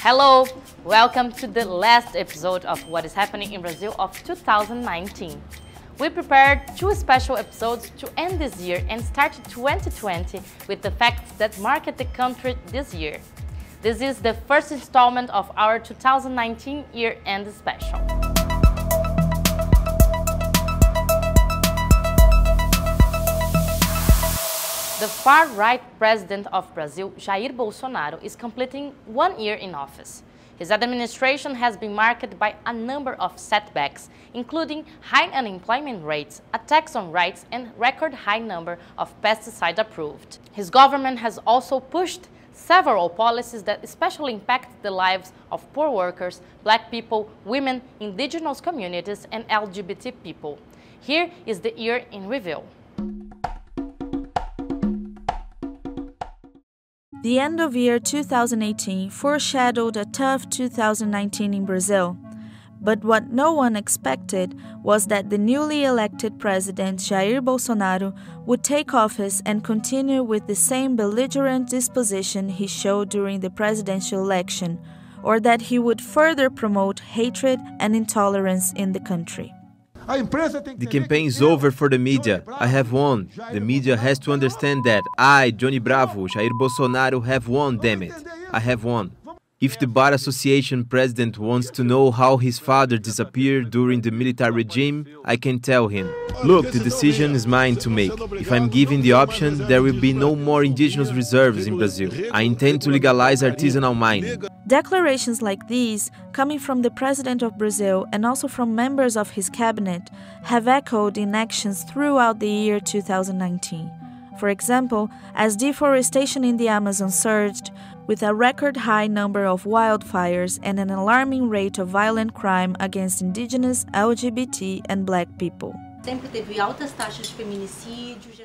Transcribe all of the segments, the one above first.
Hello, welcome to the last episode of What is Happening in Brazil of 2019. We prepared two special episodes to end this year and start 2020 with the facts that marked the country this year. This is the first installment of our 2019 year-end special. The far-right president of Brazil, Jair Bolsonaro, is completing 1 year in office. His administration has been marked by a number of setbacks, including high unemployment rates, attacks on rights, and record high number of pesticides approved. His government has also pushed several policies that especially impact the lives of poor workers, black people, women, indigenous communities, and LGBT people. Here is the year in review. The end of year 2018 foreshadowed a tough 2019 in Brazil. But what no one expected was that the newly elected president Jair Bolsonaro would take office and continue with the same belligerent disposition he showed during the presidential election, or that he would further promote hatred and intolerance in the country. The campaign is over for the media. I have won. The media has to understand that I, Johnny Bravo, Jair Bolsonaro, have won, damn it. I have won. If the Bar Association president wants to know how his father disappeared during the military regime, I can tell him. Look, the decision is mine to make. If I'm given the option, there will be no more indigenous reserves in Brazil. I intend to legalize artisanal mining. Declarations like these, coming from the president of Brazil and also from members of his cabinet, have echoed in actions throughout the year 2019. For example, as deforestation in the Amazon surged, with a record high number of wildfires and an alarming rate of violent crime against indigenous, LGBT and black people.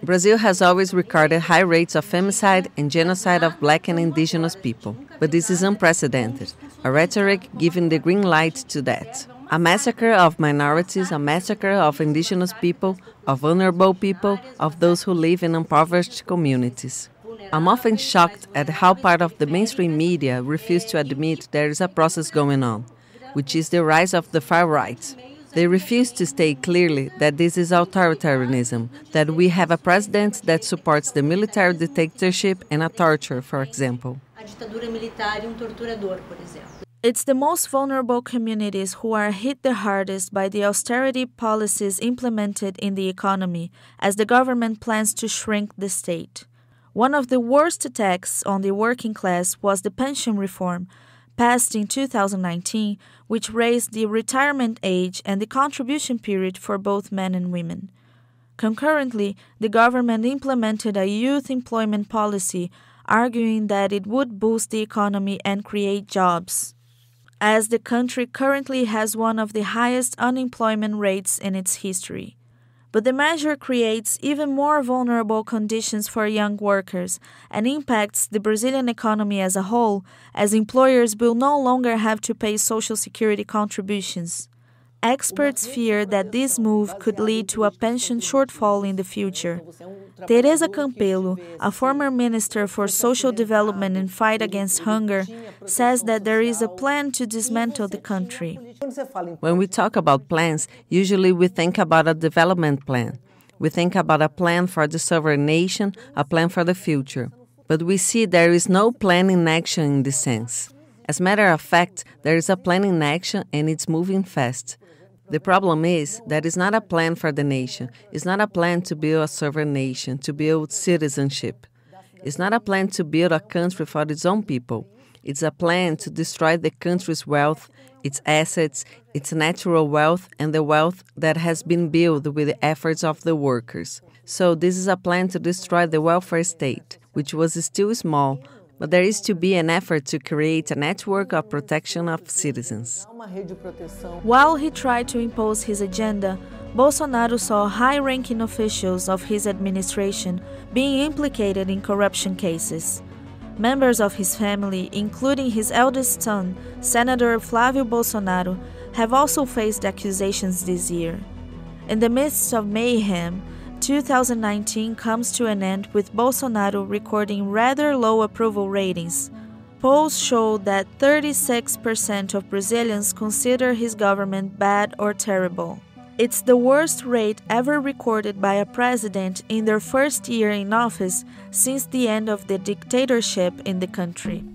Brazil has always recorded high rates of femicide and genocide of black and indigenous people, but this is unprecedented, a rhetoric giving the green light to that. A massacre of minorities, a massacre of indigenous people, of vulnerable people, of those who live in impoverished communities. I'm often shocked at how part of the mainstream media refuse to admit there is a process going on, which is the rise of the far right. They refuse to state clearly that this is authoritarianism, that we have a president that supports the military dictatorship and a torture, for example. It's the most vulnerable communities who are hit the hardest by the austerity policies implemented in the economy, as the government plans to shrink the state. One of the worst attacks on the working class was the pension reform, passed in 2019, which raised the retirement age and the contribution period for both men and women. Concurrently, the government implemented a youth employment policy, arguing that it would boost the economy and create jobs, as the country currently has one of the highest unemployment rates in its history. But the measure creates even more vulnerable conditions for young workers and impacts the Brazilian economy as a whole, as employers will no longer have to pay Social Security contributions. Experts fear that this move could lead to a pension shortfall in the future. Teresa Campello, a former minister for social development and fight against hunger, says that there is a plan to dismantle the country. When we talk about plans, usually we think about a development plan. We think about a plan for the sovereign nation, a plan for the future. But we see there is no plan in action in this sense. As a matter of fact, there is a plan in action and it's moving fast. The problem is that it's not a plan for the nation. It's not a plan to build a sovereign nation, to build citizenship. It's not a plan to build a country for its own people. It's a plan to destroy the country's wealth, its assets, its natural wealth, and the wealth that has been built with the efforts of the workers. So this is a plan to destroy the welfare state, which was still small, but there is to be an effort to create a network of protection of citizens. While he tried to impose his agenda, Bolsonaro saw high-ranking officials of his administration being implicated in corruption cases. Members of his family, including his eldest son, Senator Flávio Bolsonaro, have also faced accusations this year. In the midst of mayhem, 2019 comes to an end with Bolsonaro recording rather low approval ratings. polls show that 36% of Brazilians consider his government bad or terrible. It's the worst rate ever recorded by a president in their first year in office since the end of the dictatorship in the country.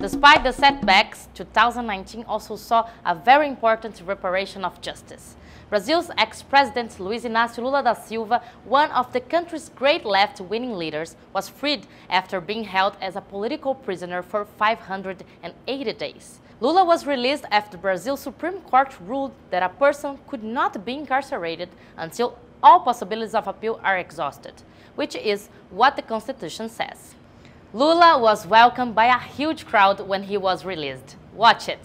Despite the setbacks, 2019 also saw a very important reparation of justice. Brazil's ex-president Luiz Inácio Lula da Silva, one of the country's great left-wing leaders, was freed after being held as a political prisoner for 580 days. Lula was released after Brazil's Supreme Court ruled that a person could not be incarcerated until all possibilities of appeal are exhausted, which is what the Constitution says. Lula was welcomed by a huge crowd when he was released. Watch it!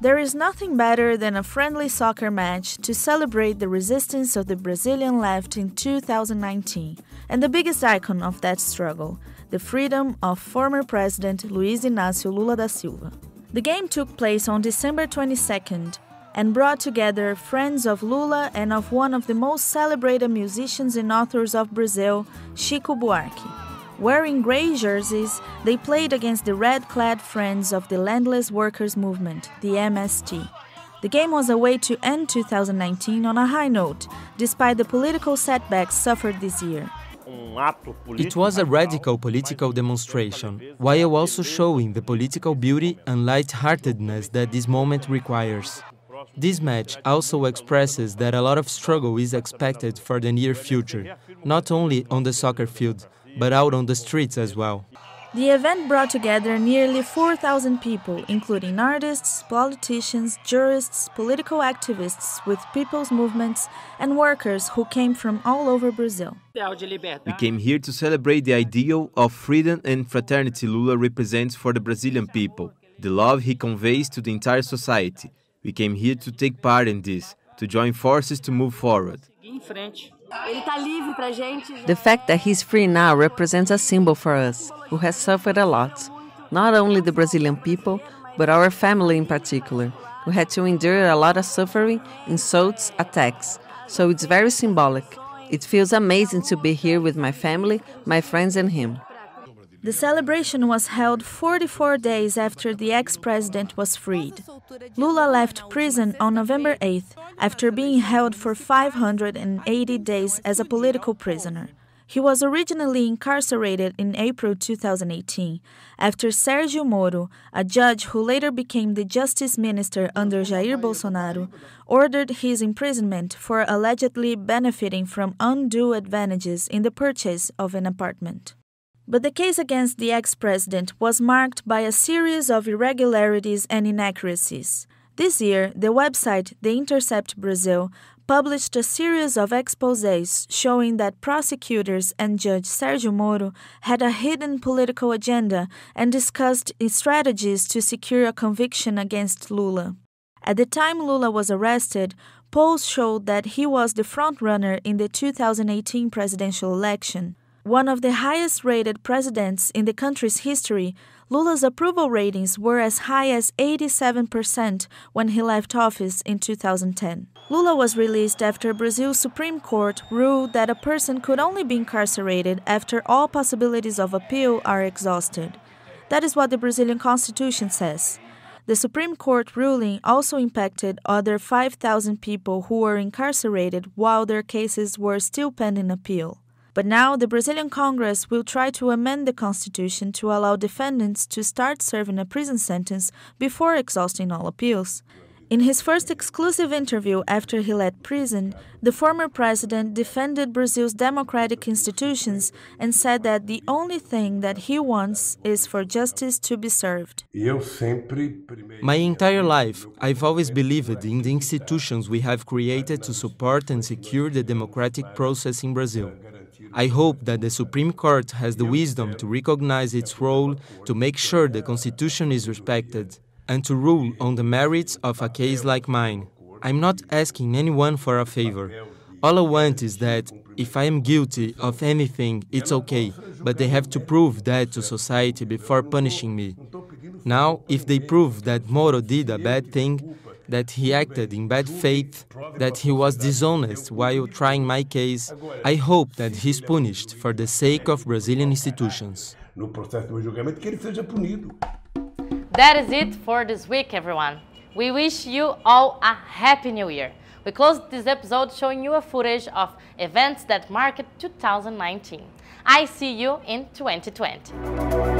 There is nothing better than a friendly soccer match to celebrate the resistance of the Brazilian left in 2019, and the biggest icon of that struggle, the freedom of former President Luiz Inácio Lula da Silva. The game took place on December 22nd and brought together friends of Lula and of one of the most celebrated musicians and authors of Brazil, Chico Buarque. Wearing grey jerseys, they played against the red-clad Friends of the Landless Workers Movement, the MST. The game was a way to end 2019 on a high note, despite the political setbacks suffered this year. It was a radical political demonstration, while also showing the political beauty and light-heartedness that this moment requires. This match also expresses that a lot of struggle is expected for the near future, not only on the soccer field, but out on the streets as well. The event brought together nearly 4,000 people, including artists, politicians, jurists, political activists with people's movements, and workers who came from all over Brazil. We came here to celebrate the ideal of freedom and fraternity Lula represents for the Brazilian people, the love he conveys to the entire society. We came here to take part in this, to join forces to move forward. The fact that he's free now represents a symbol for us, who has suffered a lot. Not only the Brazilian people, but our family in particular, who had to endure a lot of suffering, insults, attacks. So it's very symbolic. It feels amazing to be here with my family, my friends and him. The celebration was held 44 days after the ex-president was freed. Lula left prison on November 8th, after being held for 580 days as a political prisoner. He was originally incarcerated in April 2018, after Sergio Moro, a judge who later became the justice minister under Jair Bolsonaro, ordered his imprisonment for allegedly benefiting from undue advantages in the purchase of an apartment. But the case against the ex-president was marked by a series of irregularities and inaccuracies. This year, the website The Intercept Brazil published a series of exposés showing that prosecutors and Judge Sergio Moro had a hidden political agenda and discussed strategies to secure a conviction against Lula. At the time Lula was arrested, polls showed that he was the front-runner in the 2018 presidential election. One of the highest-rated presidents in the country's history, Lula's approval ratings were as high as 87% when he left office in 2010. Lula was released after Brazil's Supreme Court ruled that a person could only be incarcerated after all possibilities of appeal are exhausted. That is what the Brazilian Constitution says. The Supreme Court ruling also impacted other 5,000 people who were incarcerated while their cases were still pending appeal. But now the Brazilian Congress will try to amend the Constitution to allow defendants to start serving a prison sentence before exhausting all appeals. In his first exclusive interview after he left prison, the former president defended Brazil's democratic institutions and said that the only thing that he wants is for justice to be served. My entire life, I've always believed in the institutions we have created to support and secure the democratic process in Brazil. I hope that the Supreme Court has the wisdom to recognize its role to make sure the Constitution is respected and to rule on the merits of a case like mine. I'm not asking anyone for a favor. All I want is that, if I am guilty of anything, it's okay, but they have to prove that to society before punishing me. Now, if they prove that Moro did a bad thing, that he acted in bad faith, that he was dishonest while trying my case. I hope that he's punished for the sake of Brazilian institutions. That is it for this week, everyone. We wish you all a Happy New Year. We closed this episode showing you a footage of events that marked 2019. I see you in 2020.